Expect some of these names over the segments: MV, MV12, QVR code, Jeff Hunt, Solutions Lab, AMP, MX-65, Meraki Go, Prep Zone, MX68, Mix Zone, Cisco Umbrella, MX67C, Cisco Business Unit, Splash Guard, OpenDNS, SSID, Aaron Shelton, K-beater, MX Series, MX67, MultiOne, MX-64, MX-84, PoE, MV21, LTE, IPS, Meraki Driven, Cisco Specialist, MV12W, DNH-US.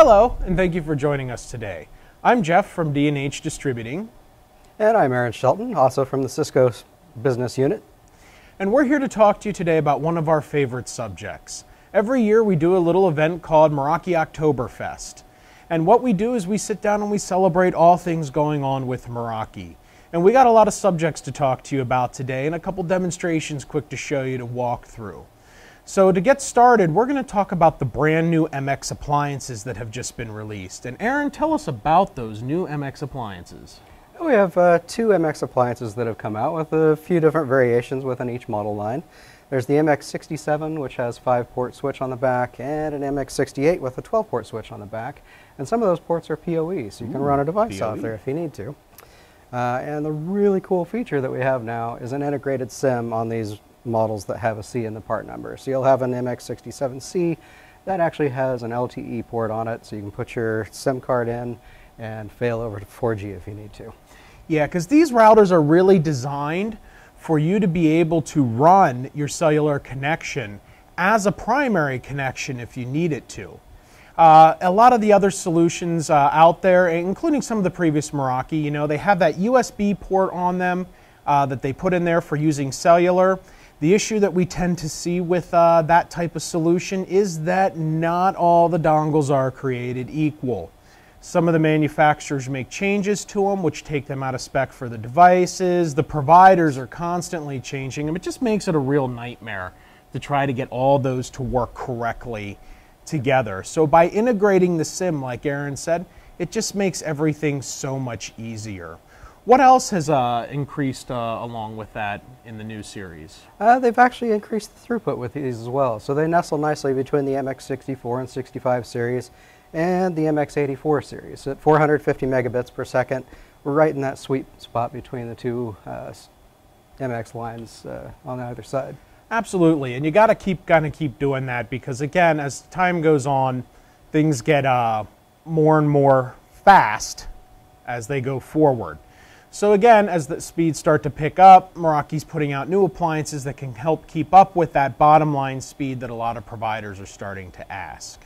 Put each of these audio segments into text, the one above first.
Hello, and thank you for joining us today. I'm Jeff from D&H Distributing. And I'm Aaron Shelton, also from the Cisco Business Unit. And we're here to talk to you today about one of our favorite subjects. Every year we do a little event called Meraki Oktoberfest. And what we do is we sit down and we celebrate all things going on with Meraki. And we got a lot of subjects to talk to you about today and a couple demonstrations quick to show you to walk through. So to get started, we're going to talk about the brand new MX appliances that have just been released. And Aaron, tell us about those new MX appliances. We have two MX appliances that have come out with a few different variations within each model line. There's the MX67, which has 5-port switch on the back, and an MX68 with a 12-port switch on the back. And some of those ports are PoE, so you can run a device off there if you need to. And the really cool feature that we have now is an integrated SIM on these models that have a C in the part number. So you'll have an MX67C that actually has an LTE port on it, so you can put your SIM card in and fail over to 4G if you need to. Yeah, because these routers are really designed for you to be able to run your cellular connection as a primary connection if you need it to. A lot of the other solutions out there, including some of the previous Meraki, you know, they have that USB port on them that they put in there for using cellular. The issue that we tend to see with that type of solution is that not all the dongles are created equal. Some of the manufacturers make changes to them, which take them out of spec for the devices. The providers are constantly changing them. It just makes it a real nightmare to try to get all those to work correctly together. So by integrating the SIM, like Aaron said, it just makes everything so much easier. What else has increased along with that in the new series? They've actually increased the throughput with these as well. So they nestle nicely between the MX-64 and 65 series and the MX-84 series at 450 megabits per second. We're right in that sweet spot between the two MX lines on either side. Absolutely, and you got to kind of keep doing that because, again, as time goes on, things get more and more fast as they go forward. So again, as the speeds start to pick up, Meraki's putting out new appliances that can help keep up with that bottom line speed that a lot of providers are starting to ask.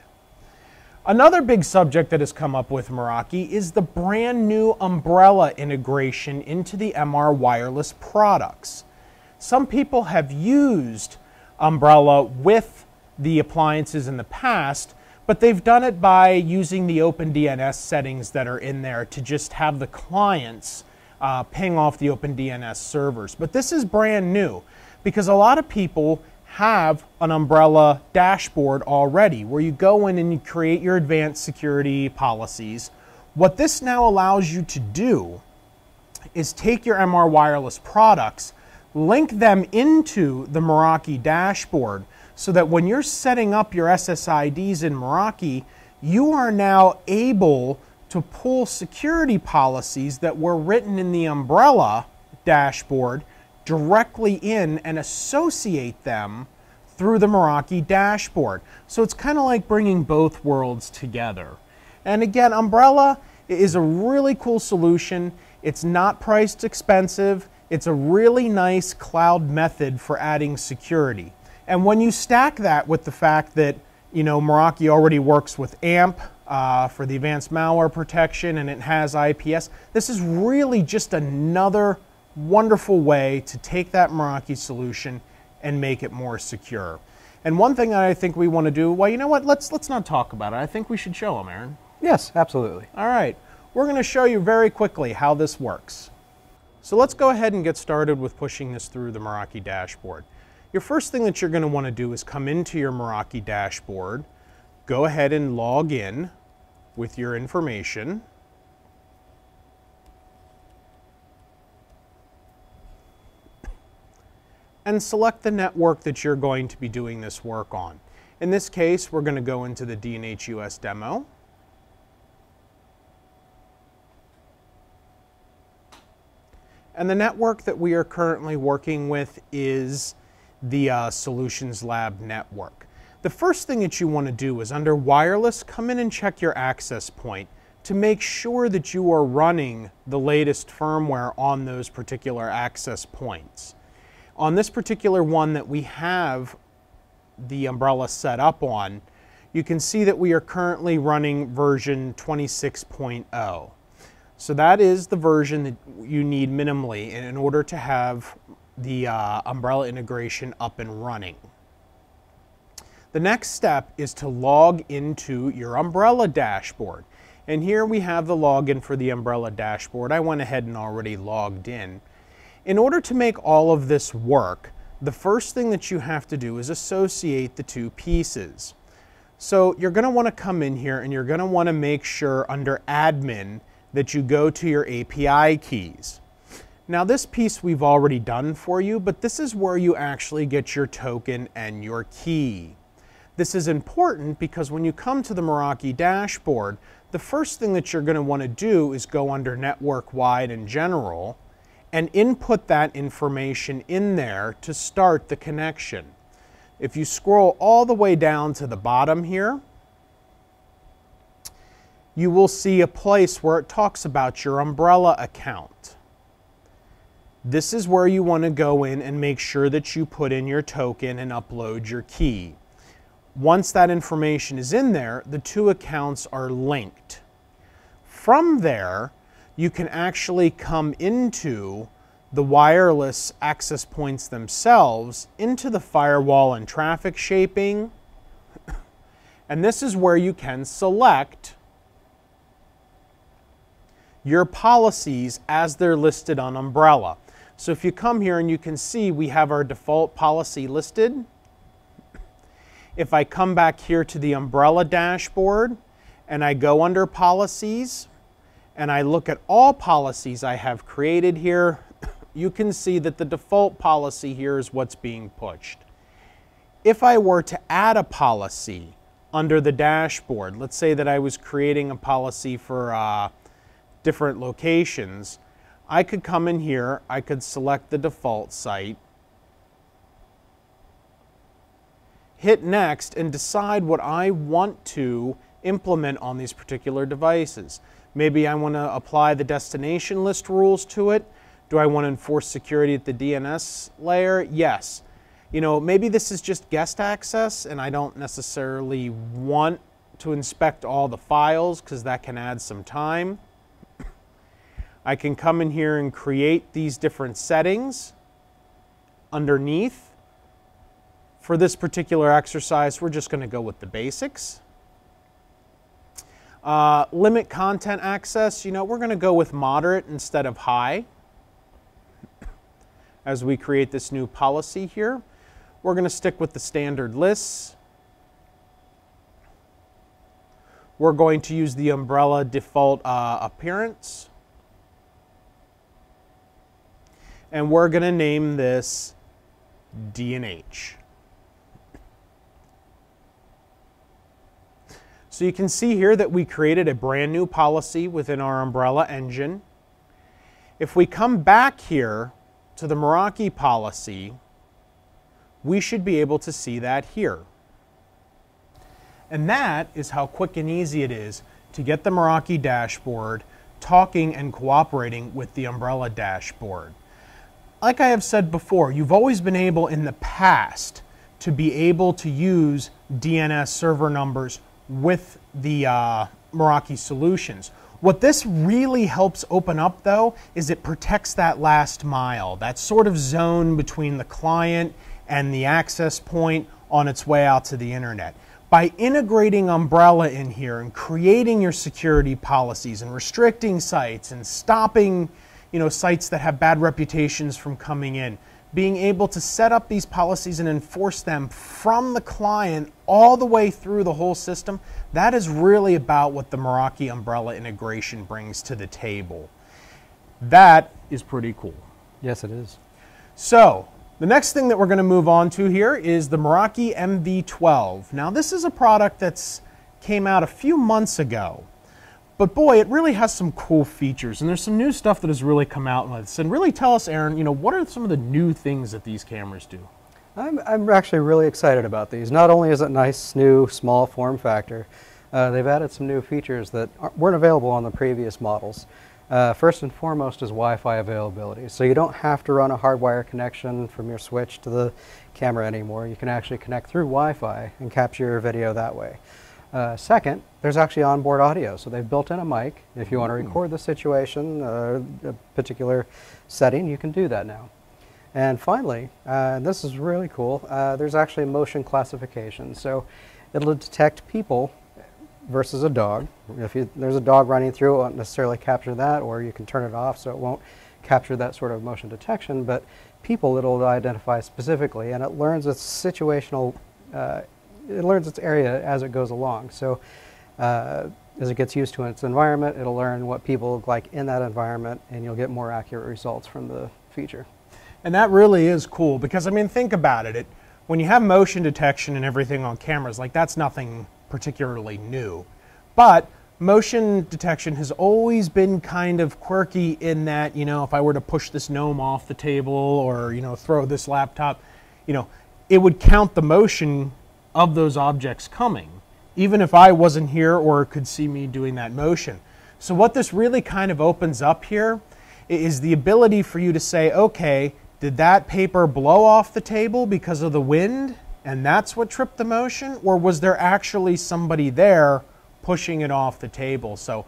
Another big subject that has come up with Meraki is the brand new Umbrella integration into the MR Wireless products. Some people have used Umbrella with the appliances in the past, but they've done it by using the OpenDNS settings that are in there to just have the clients ping off the OpenDNS servers. But this is brand new because a lot of people have an Umbrella dashboard already where you go in and you create your advanced security policies. What this now allows you to do is take your MR Wireless products, link them into the Meraki dashboard so that when you're setting up your SSIDs in Meraki, you are now able to pull security policies that were written in the Umbrella dashboard directly in and associate them through the Meraki dashboard. So it's kind of like bringing both worlds together. And again, Umbrella is a really cool solution. It's not priced expensive. It's a really nice cloud method for adding security. And when you stack that with the fact that, you know, Meraki already works with AMP for the advanced malware protection and it has IPS, this is really just another wonderful way to take that Meraki solution and make it more secure. And one thing that I think we want to do, well, you know what, let's not talk about it. I think we should show them, Aaron. Yes, absolutely. All right, we're going to show you very quickly how this works. So let's go ahead and get started with pushing this through the Meraki dashboard. Your first thing that you're going to want to do is come into your Meraki dashboard, go ahead and log in with your information. And select the network that you're going to be doing this work on. In this case, we're going to go into the DNH-US demo. And the network that we are currently working with is the Solutions Lab network. The first thing that you want to do is under Wireless, come in and check your access point to make sure that you are running the latest firmware on those particular access points. On this particular one that we have the Umbrella set up on, you can see that we are currently running version 26.0. So that is the version that you need minimally in order to have the Umbrella integration up and running. The next step is to log into your Umbrella dashboard. And here we have the login for the Umbrella dashboard. I went ahead and already logged in. In order to make all of this work, the first thing that you have to do is associate the two pieces. So you're going to want to come in here and you're going to want to make sure under admin that you go to your API keys. Now this piece we've already done for you, but this is where you actually get your token and your key. This is important because when you come to the Meraki dashboard, the first thing that you're going to want to do is go under network-wide and general and input that information in there to start the connection. If you scroll all the way down to the bottom here, you will see a place where it talks about your Umbrella account. This is where you want to go in and make sure that you put in your token and upload your key. Once that information is in there, the two accounts are linked. From there, you can actually come into the wireless access points themselves, into the firewall and traffic shaping, and this is where you can select your policies as they're listed on Umbrella. So if you come here and you can see we have our default policy listed. If I come back here to the Umbrella dashboard and I go under policies and I look at all policies I have created here, you can see that the default policy here is what's being pushed. If I were to add a policy under the dashboard, let's say that I was creating a policy for different locations, I could come in here, I could select the default site, hit next, and decide what I want to implement on these particular devices. Maybe I want to apply the destination list rules to it. Do I want to enforce security at the DNS layer? Yes. You know, maybe this is just guest access and I don't necessarily want to inspect all the files because that can add some time. I can come in here and create these different settings underneath. For this particular exercise, we're just going to go with the basics. Limit content access, you know, we're going to go with moderate instead of high. As we create this new policy here, we're going to stick with the standard lists. We're going to use the Umbrella default appearance. And we're going to name this D&H. So you can see here that we created a brand new policy within our Umbrella engine. If we come back here to the Meraki policy, we should be able to see that here. And that is how quick and easy it is to get the Meraki dashboard talking and cooperating with the Umbrella dashboard. Like I have said before, you've always been able in the past to be able to use DNS server numbers with the Meraki solutions. What this really helps open up though is it protects that last mile, that sort of zone between the client and the access point on its way out to the internet. By integrating Umbrella in here and creating your security policies and restricting sites and stopping, you know, sites that have bad reputations from coming in, being able to set up these policies and enforce them from the client all the way through the whole system, that is really about what the Meraki Umbrella integration brings to the table. That is pretty cool. Yes, it is. So, the next thing that we're going to move on to here is the Meraki MV12. Now, this is a product that came out a few months ago. But boy, it really has some cool features, and there's some new stuff that has really come out with this. And really tell us, Aaron, you know, what are some of the new things that these cameras do? I'm actually really excited about these. Not only is it nice, new, small form factor, they've added some new features that weren't available on the previous models. First and foremost is Wi-Fi availability. So you don't have to run a hardwire connection from your switch to the camera anymore. You can actually connect through Wi-Fi and capture your video that way. Second, there's actually onboard audio. So they've built in a mic. If you want to record the situation, a particular setting, you can do that now. And finally, this is really cool, there's actually motion classification. So it'll detect people versus a dog. If there's a dog running through, it won't necessarily capture that, or you can turn it off so it won't capture that sort of motion detection, but people it'll identify specifically, and it learns its situational, it learns its area as it goes along. So as it gets used to its environment, it'll learn what people look like in that environment, and you'll get more accurate results from the feature. And that really is cool because, I mean, think about it. When you have motion detection and everything on cameras, like, that's nothing particularly new. But motion detection has always been kind of quirky in that, you know, if I were to push this gnome off the table or, you know, throw this laptop, you know, it would count the motion of those objects coming, even if I wasn't here or could see me doing that motion. So what this really kind of opens up here is the ability for you to say, okay, did that paper blow off the table because of the wind and that's what tripped the motion? Or was there actually somebody there pushing it off the table? So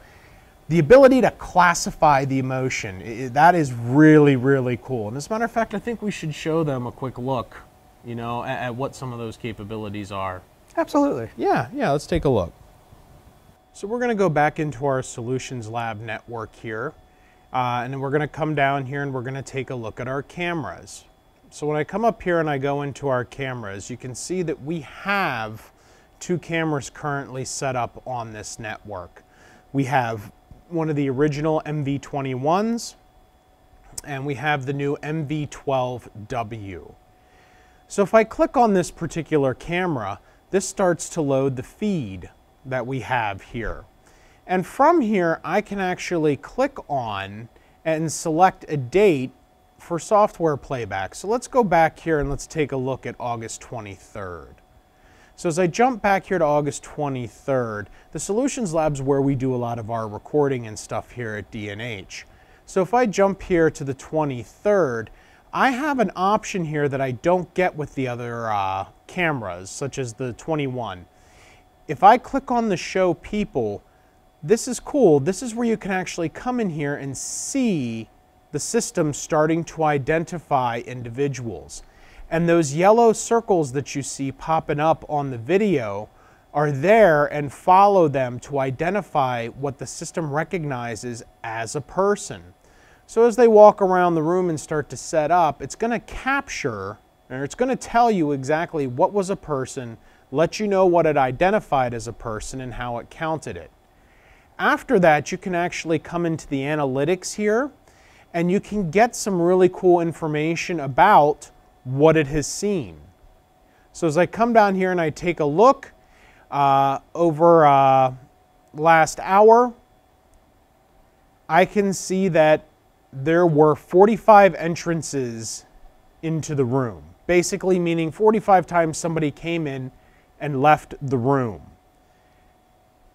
the ability to classify the emotion, that is really, really cool. And as a matter of fact, I think we should show them a quick look, you know, at what some of those capabilities are. Absolutely. Yeah, yeah, let's take a look. So we're going to go back into our Solutions Lab network here. And then we're going to come down here and we're going to take a look at our cameras. So when I come up here and I go into our cameras, you can see that we have two cameras currently set up on this network. We have one of the original MV21s and we have the new MV12W. So if I click on this particular camera, this starts to load the feed that we have here. And from here, I can actually click on and select a date for software playback. So let's go back here and let's take a look at August 23rd. So as I jump back here to August 23rd, the Solutions Lab's where we do a lot of our recording and stuff here at D&H. So if I jump here to the 23rd, I have an option here that I don't get with the other cameras, such as the 21. If I click on the Show People, this is cool. This is where you can actually come in here and see the system starting to identify individuals. And those yellow circles that you see popping up on the video are there and follow them to identify what the system recognizes as a person. So as they walk around the room and start to set up, it's going to capture, or it's going to tell you exactly what was a person, let you know what it identified as a person and how it counted it. After that, you can actually come into the analytics here and you can get some really cool information about what it has seen. So as I come down here and I take a look over last hour, I can see that there were 45 entrances into the room, basically meaning 45 times somebody came in and left the room.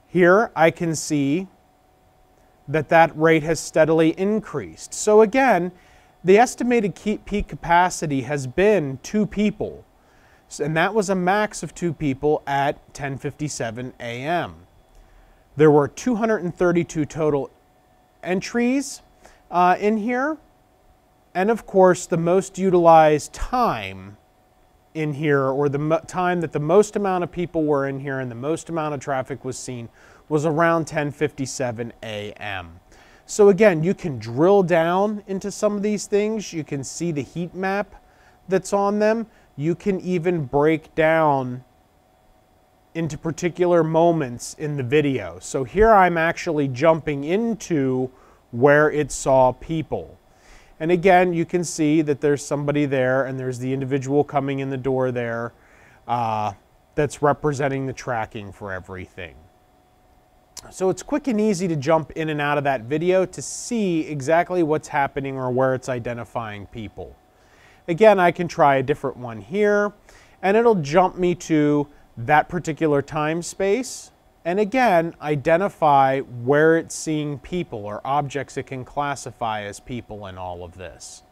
Here I can see that that rate has steadily increased. So again, the estimated peak capacity has been 2 people, and that was a max of 2 people at 10:57 a.m. There were 232 total entries in here, and of course the most utilized time in here, or the time that the most amount of people were in here and the most amount of traffic was seen, was around 10:57 a.m. So again, you can drill down into some of these things. You can see the heat map that's on them. You can even break down into particular moments in the video. So here I'm actually jumping into where it saw people. And again, you can see that there's somebody there and there's the individual coming in the door there that's representing the tracking for everything. So it's quick and easy to jump in and out of that video to see exactly what's happening or where it's identifying people. Again, I can try a different one here and it'll jump me to that particular time space and again, identify where it's seeing people or objects it can classify as people in all of this.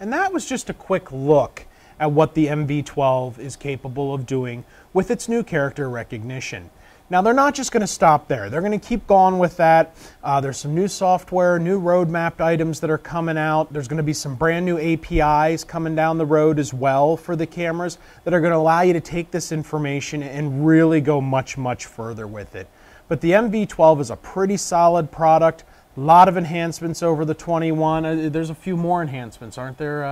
And that was just a quick look at what the MV12 is capable of doing with its new character recognition. Now, they're not just going to stop there. They're going to keep going with that. There's some new software, new roadmapped items that are coming out. There's going to be some brand new APIs coming down the road as well for the cameras that are going to allow you to take this information and really go much, much further with it. But the MV12 is a pretty solid product. A lot of enhancements over the 21. There's a few more enhancements, aren't there,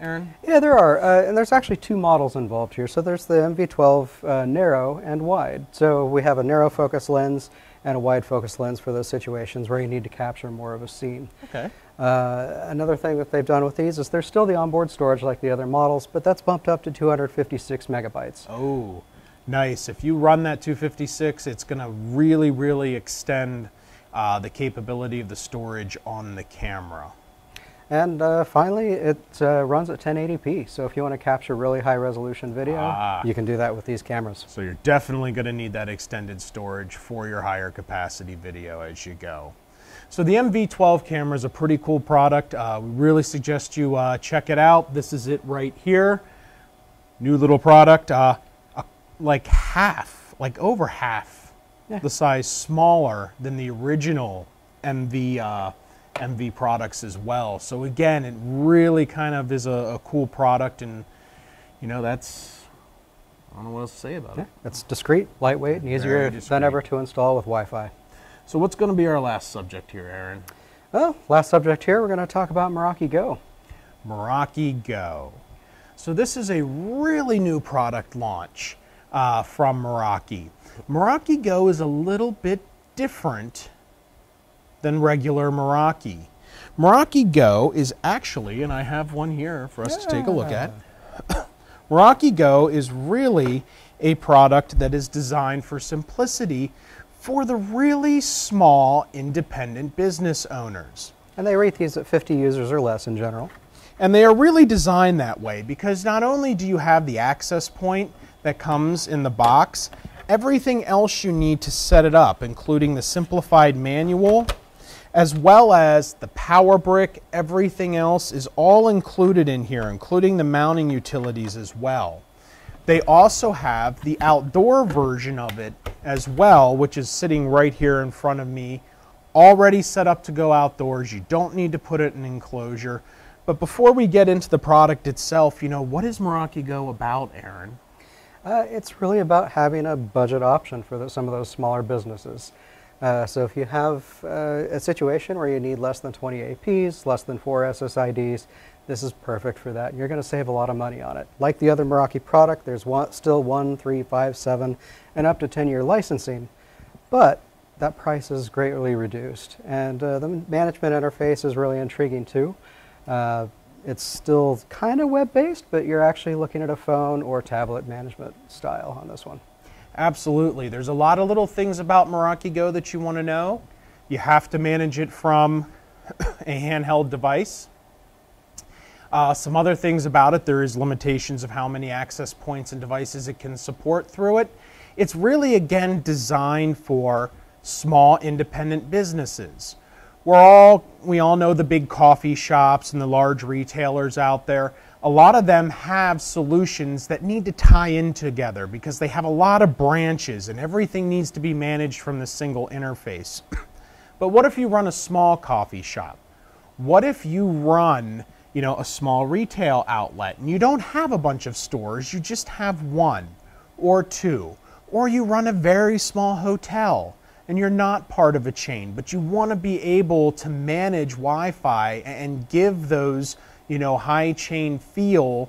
Aaron? Yeah, there are. And there's actually two models involved here. So there's the MV12 narrow and wide. So we have a narrow focus lens and a wide focus lens for those situations where you need to capture more of a scene. Okay. Another thing that they've done with these is there's still the onboard storage like the other models, but that's bumped up to 256 megabytes. Oh, nice. If you run that 256, it's going to really, really extend the capability of the storage on the camera. And finally, it runs at 1080p, so if you want to capture really high resolution video, you can do that with these cameras. So you're definitely going to need that extended storage for your higher capacity video as you go. So the MV12 camera is a pretty cool product. We really suggest you check it out. This is it right here. New little product, like over half. Yeah. The size smaller than the original MV products as well. So again, it really kind of is a cool product, and you know, that's, I don't know what else to say about it. It's discreet, lightweight, and easier than ever to install with Wi-Fi. So what's going to be our last subject here, Aaron? Well, last subject here, we're going to talk about Meraki Go. Meraki Go. So this is a really new product launch from Meraki. Meraki Go is a little bit different than regular Meraki. Meraki Go is actually, and I have one here for us to take a look at. Meraki Go is really a product that is designed for simplicity for the really small independent business owners. And they rate these at 50 users or less in general. And they are really designed that way because not only do you have the access point that comes in the box, everything else you need to set it up, including the simplified manual, as well as the power brick, everything else is all included in here, including the mounting utilities as well. They also have the outdoor version of it as well, which is sitting right here in front of me, already set up to go outdoors. You don't need to put it in an enclosure. But before we get into the product itself, you know, what is Meraki Go about, Aaron? It's really about having a budget option for some of those smaller businesses. So if you have a situation where you need less than 20 APs, less than 4 SSIDs, this is perfect for that. You're going to save a lot of money on it. Like the other Meraki product, there's still 1, 3, 5, 7, and up to 10-year licensing, but that price is greatly reduced. And the management interface is really intriguing too. It's still kind of web-based, but you're actually looking at a phone or tablet management style on this one. Absolutely. There's a lot of little things about Meraki Go that you want to know. You have to manage it from a handheld device. Some other things about it, there is limitations of how many access points and devices it can support through it. It's really, again, designed for small independent businesses. We all know the big coffee shops and the large retailers out there. A lot of them have solutions that need to tie in together because they have a lot of branches and everything needs to be managed from the single interface. But what if you run a small coffee shop? What if you run, you know, a small retail outlet and you don't have a bunch of stores, you just have 1 or 2, or you run a very small hotel, and you're not part of a chain, but you want to be able to manage Wi-Fi and give those, you know, high chain feel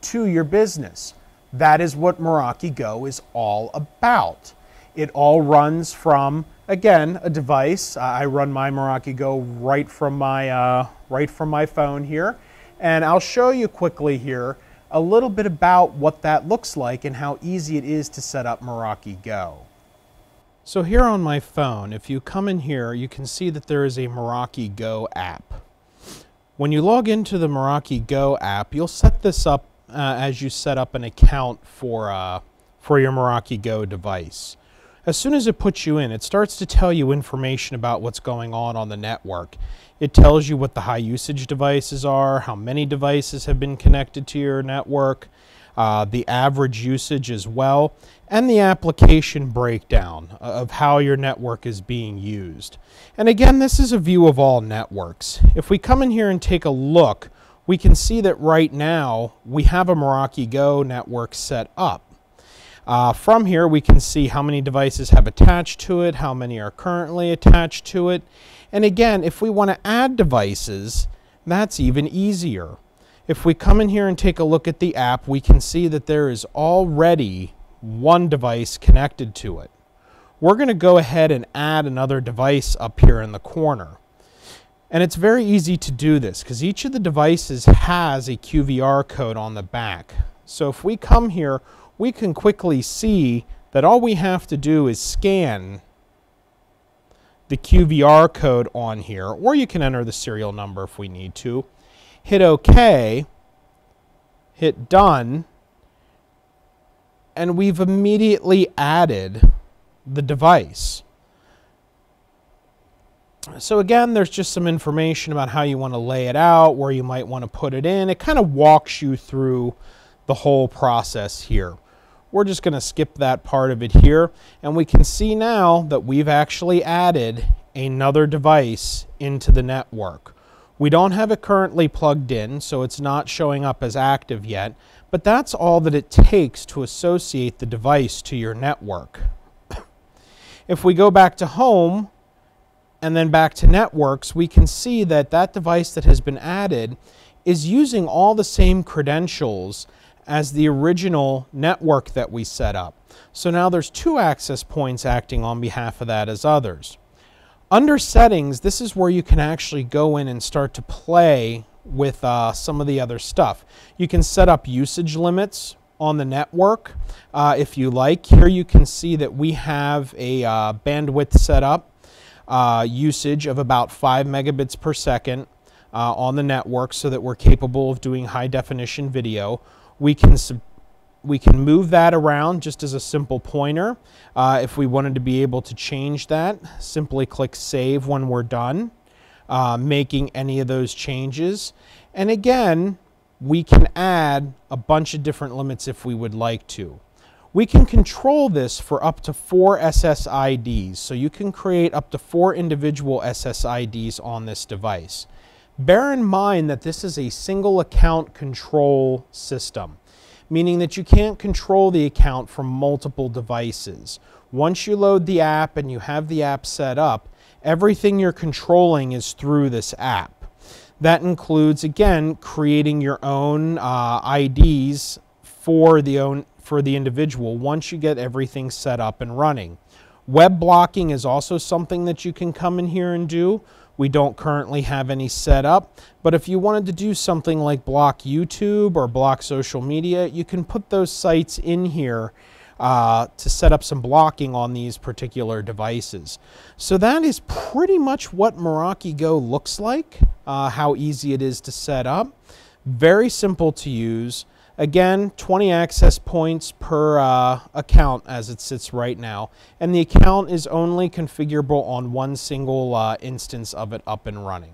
to your business. That is what Meraki Go is all about. It all runs from, again, a device. I run my Meraki Go right from my phone here, and I'll show you quickly here a little bit about what that looks like and how easy it is to set up Meraki Go. So here on my phone, if you come in here, you can see that there is a Meraki Go app. When you log into the Meraki Go app, you'll set this up as you set up an account for your Meraki Go device. As soon as it puts you in, it starts to tell you information about what's going on the network. It tells you what the high usage devices are, how many devices have been connected to your network, the average usage as well, and the application breakdown of how your network is being used. And again, this is a view of all networks. If we come in here and take a look, we can see that right now we have a Meraki Go network set up. From here we can see how many devices have attached to it, how many are currently attached to it, and again, if we want to add devices, that's even easier. If we come in here and take a look at the app, we can see that there is already one device connected to it. We're going to go ahead and add another device up here in the corner. And it's very easy to do this because each of the devices has a QVR code on the back. So if we come here, we can quickly see that all we have to do is scan the QVR code on here, or you can enter the serial number if we need to. Hit OK, hit Done, and we've immediately added the device. So again, there's just some information about how you want to lay it out, where you might want to put it in. It kind of walks you through the whole process here. We're just going to skip that part of it here, and we can see now that we've actually added another device into the network. We don't have it currently plugged in, so it's not showing up as active yet, but that's all that it takes to associate the device to your network. If we go back to home, and then back to networks, we can see that that device that has been added is using all the same credentials as the original network that we set up. So now there's two access points acting on behalf of that as others. Under settings, this is where you can actually go in and start to play with some of the other stuff. You can set up usage limits on the network if you like. Here you can see that we have a bandwidth set up. Usage of about 5 megabits per second on the network so that we're capable of doing high definition video. We can move that around just as a simple pointer. If we wanted to be able to change that, simply click Save when we're done making any of those changes. And again, we can add a bunch of different limits if we would like to. We can control this for up to 4 SSIDs, so you can create up to 4 individual SSIDs on this device. Bear in mind that this is a single account control system, meaning that you can't control the account from multiple devices. Once you load the app and you have the app set up, everything you're controlling is through this app. That includes, again, creating your own IDs for the individual once you get everything set up and running. Web blocking is also something that you can come in here and do. We don't currently have any set up, but if you wanted to do something like block YouTube or block social media, you can put those sites in here to set up some blocking on these particular devices. So that is pretty much what Meraki Go looks like, how easy it is to set up. Very simple to use. Again, 20 access points per account as it sits right now, and the account is only configurable on one single instance of it up and running.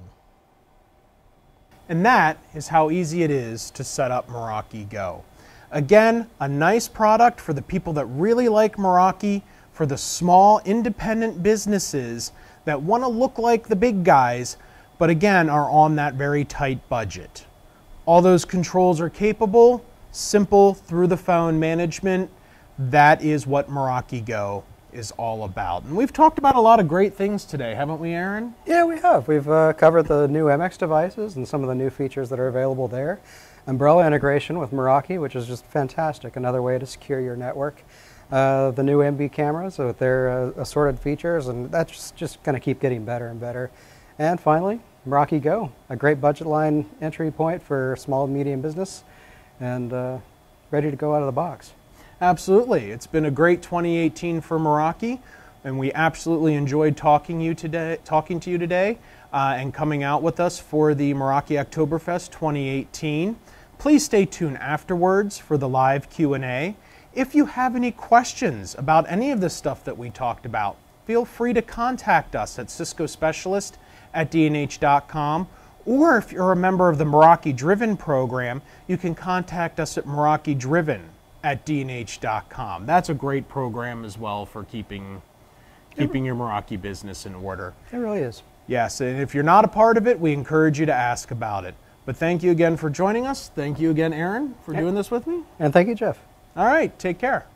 And that is how easy it is to set up Meraki Go. Again, a nice product for the people that really like Meraki, for the small independent businesses that want to look like the big guys, but again are on that very tight budget. All those controls are capable, simple, through the phone management. That is what Meraki Go is all about. And we've talked about a lot of great things today, haven't we, Aaron? Yeah, we have. We've covered the new MX devices and some of the new features that are available there. Umbrella integration with Meraki, which is just fantastic, another way to secure your network. The new MB cameras with their assorted features, and that's just going to keep getting better and better. And finally, Meraki Go, a great budget line entry point for small and medium business, and ready to go out of the box. Absolutely. It's been a great 2018 for Meraki, and we absolutely enjoyed talking to you today and coming out with us for the Meraki Oktoberfest 2018. Please stay tuned afterwards for the live Q&A. If you have any questions about any of the stuff that we talked about, feel free to contact us at Cisco Specialist at dnh.com, or if you're a member of the Meraki Driven program, you can contact us at meraki driven@dnh.com. That's a great program as well for keeping your Meraki business in order. It really is. Yes, and if you're not a part of it, we encourage you to ask about it. But thank you again for joining us. Thank you again, Aaron, for doing this with me. And thank you, Jeff. All right, take care.